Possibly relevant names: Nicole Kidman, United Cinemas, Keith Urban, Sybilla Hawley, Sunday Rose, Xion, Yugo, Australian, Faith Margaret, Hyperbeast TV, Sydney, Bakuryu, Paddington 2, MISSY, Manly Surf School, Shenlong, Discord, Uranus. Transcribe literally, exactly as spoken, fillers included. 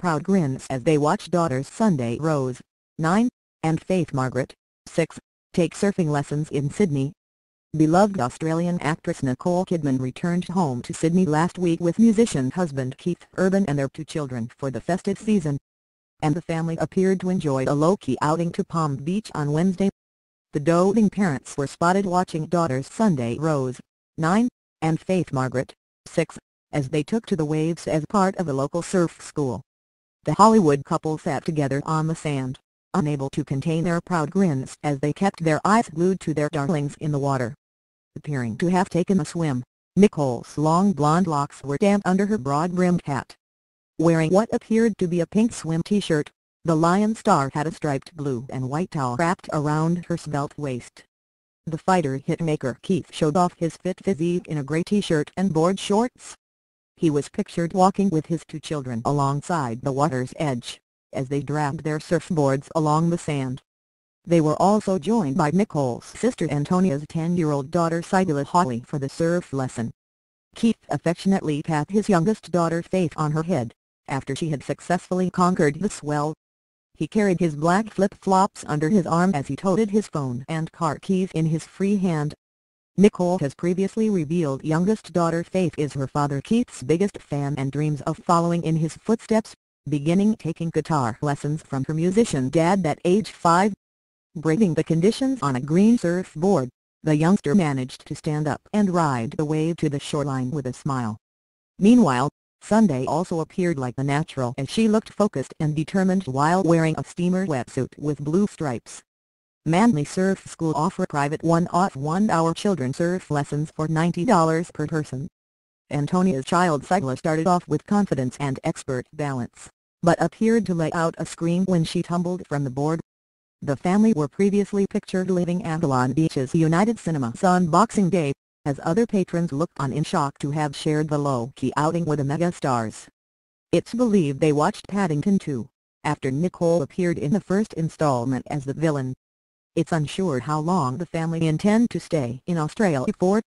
proud grins as they watch daughters Sunday Rose, nine, and Faith Margaret, six, take surfing lessons in Sydney. Beloved Australian actress Nicole Kidman returned home to Sydney last week with musician husband Keith Urban and their two children for the festive season, and the family appeared to enjoy a low-key outing to Palm Beach on Wednesday. The doting parents were spotted watching daughters Sunday Rose, nine, and Faith Margaret, six, as they took to the waves as part of a local surf school. The Hollywood couple sat together on the sand, unable to contain their proud grins as they kept their eyes glued to their darlings in the water. Appearing to have taken a swim, Nicole's long blonde locks were damp under her broad-brimmed hat. Wearing what appeared to be a pink swim t-shirt, the Lion star had a striped blue and white towel wrapped around her svelte waist. The fighter hitmaker Keith showed off his fit physique in a grey t-shirt and board shorts. He was pictured walking with his two children alongside the water's edge, as they dragged their surfboards along the sand. They were also joined by Nicole's sister Antonia's ten-year-old daughter Sybilla Hawley for the surf lesson. Keith affectionately pat his youngest daughter Faith on her head, after she had successfully conquered the swell. He carried his black flip-flops under his arm as he toted his phone and car keys in his free hand. Nicole has previously revealed youngest daughter Faith is her father Keith's biggest fan and dreams of following in his footsteps, beginning taking guitar lessons from her musician dad at age five. Braving the conditions on a green surfboard, the youngster managed to stand up and ride the wave to the shoreline with a smile. Meanwhile, Sunday also appeared like a natural as she looked focused and determined while wearing a steamer wetsuit with blue stripes. Manly Surf School offer private one-off one-hour children surf lessons for ninety dollars per person. Antonia's child Sybilla started off with confidence and expert balance, but appeared to lay out a scream when she tumbled from the board. The family were previously pictured leaving Avalon Beach's United Cinemas on Boxing Day, as other patrons looked on in shock to have shared the low-key outing with the megastars. It's believed they watched Paddington two, after Nicole appeared in the first installment as the villain. It's unsure how long the family intend to stay in Australia for.